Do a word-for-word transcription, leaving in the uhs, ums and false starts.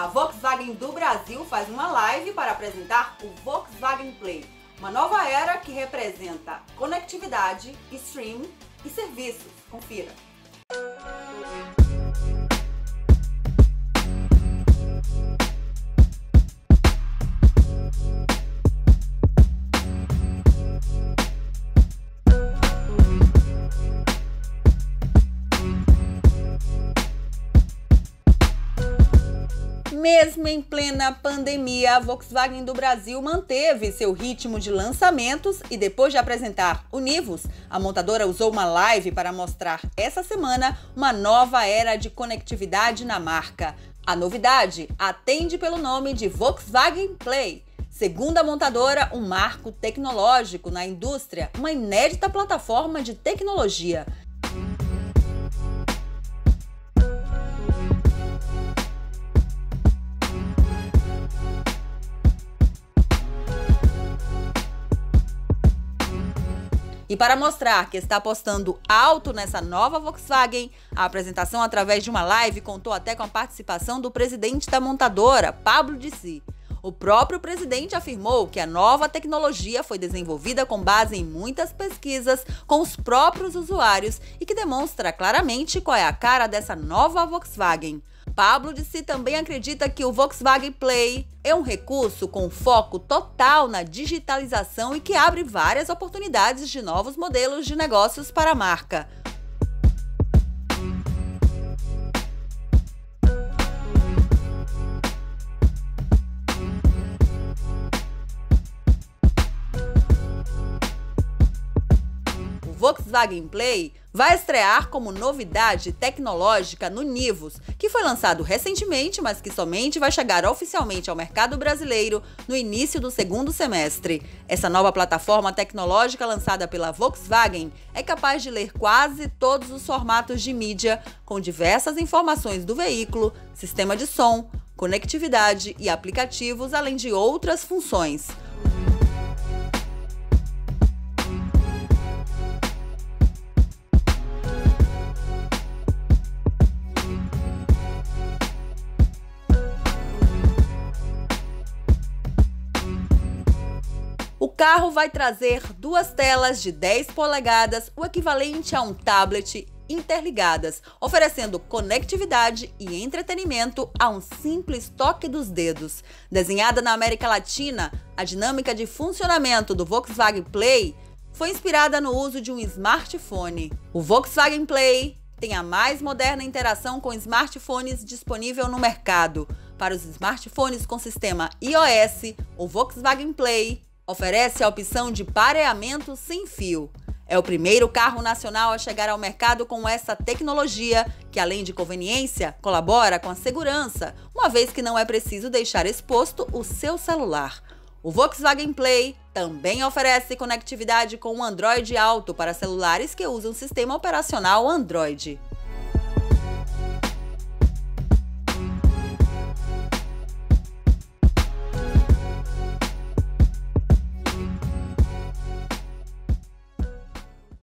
A Volkswagen do Brasil faz uma live para apresentar o Volkswagen Play, uma nova era que representa conectividade, streaming e serviços. Confira! Mesmo em plena pandemia, a Volkswagen do Brasil manteve seu ritmo de lançamentos e depois de apresentar o Nivus, a montadora usou uma live para mostrar essa semana uma nova era de conectividade na marca. A novidade atende pelo nome de Volkswagen Play. Segundo a montadora, um marco tecnológico na indústria, uma inédita plataforma de tecnologia. E para mostrar que está apostando alto nessa nova Volkswagen, a apresentação através de uma live contou até com a participação do presidente da montadora, Pablo Di Si. O próprio presidente afirmou que a nova tecnologia foi desenvolvida com base em muitas pesquisas com os próprios usuários e que demonstra claramente qual é a cara dessa nova Volkswagen. Pablo Di Si também acredita que o Volkswagen Play é um recurso com foco total na digitalização e que abre várias oportunidades de novos modelos de negócios para a marca. Volkswagen Play vai estrear como novidade tecnológica no Nivus, que foi lançado recentemente, mas que somente vai chegar oficialmente ao mercado brasileiro no início do segundo semestre. Essa nova plataforma tecnológica lançada pela Volkswagen é capaz de ler quase todos os formatos de mídia, com diversas informações do veículo, sistema de som, conectividade e aplicativos, além de outras funções. O carro vai trazer duas telas de dez polegadas, o equivalente a um tablet, interligadas, oferecendo conectividade e entretenimento a um simples toque dos dedos. Desenhada na América Latina, a dinâmica de funcionamento do Volkswagen Play foi inspirada no uso de um smartphone. O Volkswagen Play tem a mais moderna interação com smartphones disponível no mercado. Para os smartphones com sistema iOS, o Volkswagen Play oferece a opção de pareamento sem fio. É o primeiro carro nacional a chegar ao mercado com essa tecnologia, que além de conveniência, colabora com a segurança, uma vez que não é preciso deixar exposto o seu celular. O Volkswagen Play também oferece conectividade com o Android Auto para celulares que usam o sistema operacional Android.